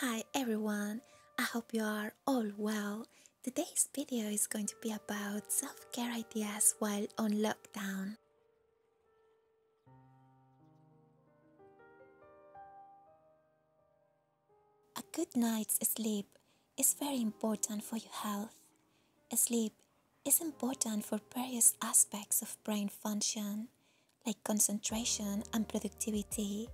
Hi everyone, I hope you are all well. Today's video is going to be about self-care ideas while on lockdown. A good night's sleep is very important for your health. Sleep is important for various aspects of brain function, like concentration and productivity,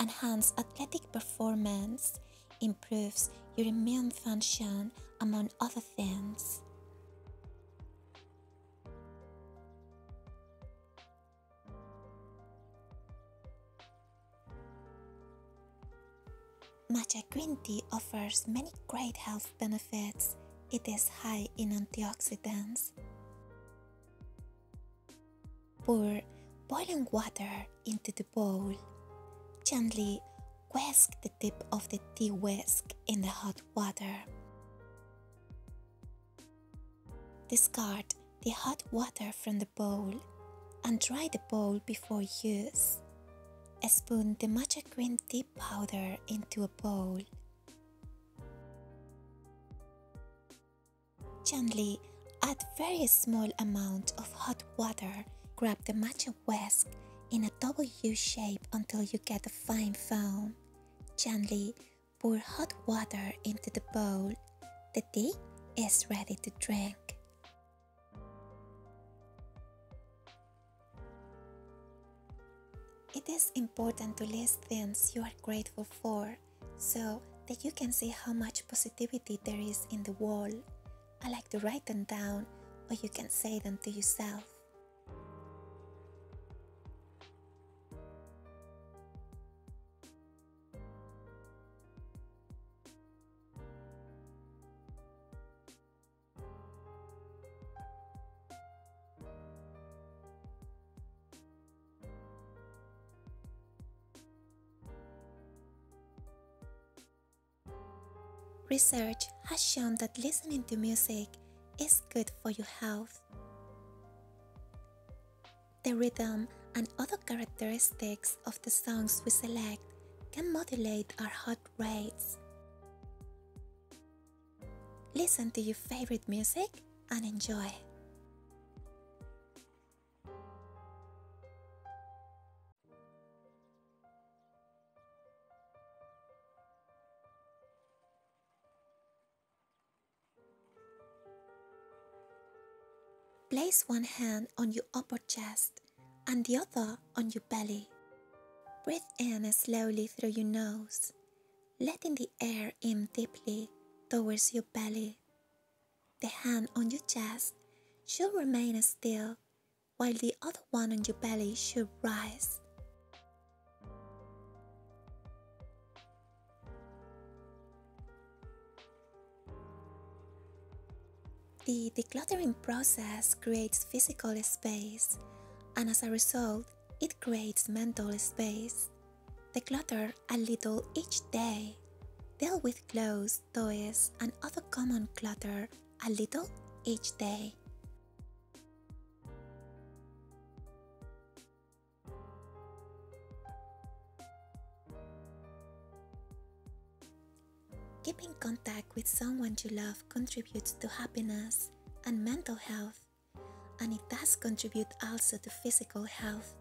enhance athletic performance, improves your immune function, among other things. Matcha green tea offers many great health benefits. It is high in antioxidants. Pour boiling water into the bowl. Gently whisk the tip of the tea whisk in the hot water. Discard the hot water from the bowl and dry the bowl before use. Spoon the matcha green tea powder into a bowl. Gently add very small amount of hot water. Grab the matcha whisk in a W shape until you get a fine foam. Gently pour hot water into the bowl. The tea is ready to drink. It is important to list things you are grateful for so that you can see how much positivity there is in the world. I like to write them down, or you can say them to yourself. Research has shown that listening to music is good for your health. The rhythm and other characteristics of the songs we select can modulate our heart rates. Listen to your favorite music and enjoy. Place one hand on your upper chest and the other on your belly. Breathe in slowly through your nose, letting the air in deeply towards your belly. The hand on your chest should remain still, while the other one on your belly should rise. The decluttering process creates physical space, and as a result, it creates mental space. Declutter a little each day. Deal with clothes, toys, and other common clutter a little each day. Keeping contact with someone you love contributes to happiness and mental health, and it does contribute also to physical health.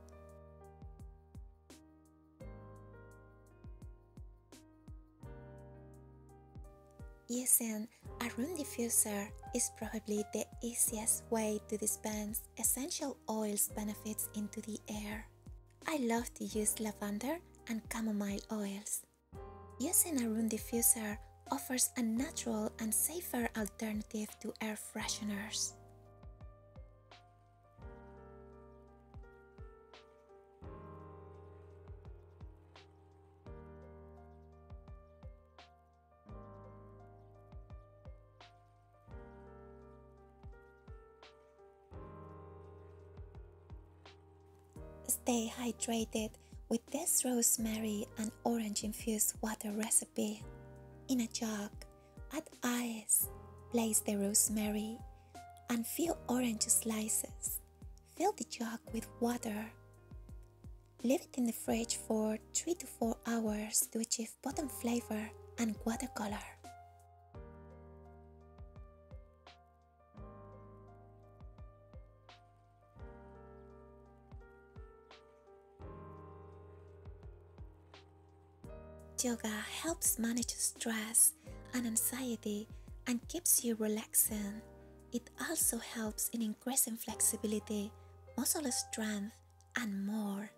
Using a room diffuser is probably the easiest way to dispense essential oils benefits into the air. I love to use lavender and chamomile oils. Using a room diffuser offers a natural and safer alternative to air fresheners. Stay hydrated with this rosemary and orange infused water recipe. In a jug, add ice, place the rosemary, and few orange slices. Fill the jug with water. Leave it in the fridge for 3 to 4 hours to achieve bottom flavor and watercolor. Yoga helps manage stress and anxiety and keeps you relaxing. It also helps in increasing flexibility, muscle strength, and more.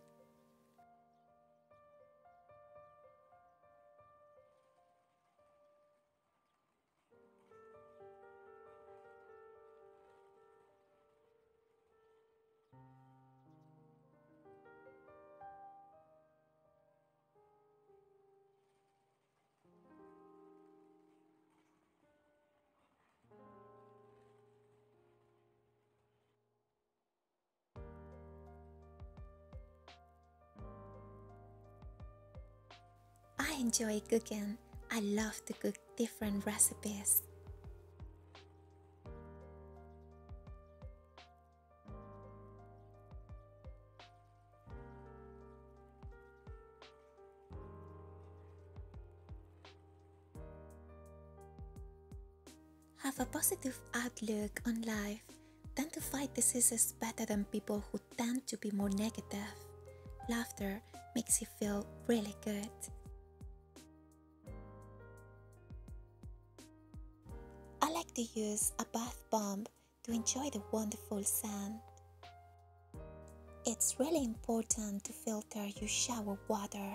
I enjoy cooking. I love to cook different recipes. Have a positive outlook on life. Tend to fight diseases better than people who tend to be more negative. Laughter makes you feel really good. To use a bath bomb to enjoy the wonderful sun. It's really important to filter your shower water.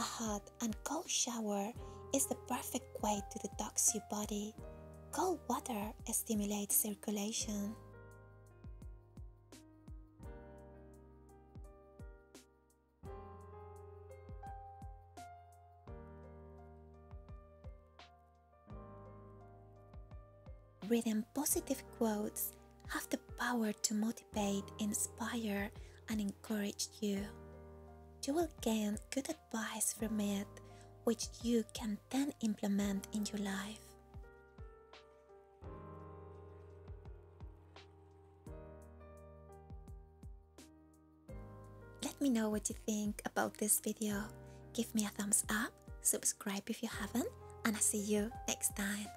A hot and cold shower is the perfect way to detox your body. Cold water stimulates circulation. Reading positive quotes have the power to motivate, inspire, and encourage you. You will gain good advice from it, which you can then implement in your life. Let me know what you think about this video. Give me a thumbs up, subscribe if you haven't, and I'll see you next time.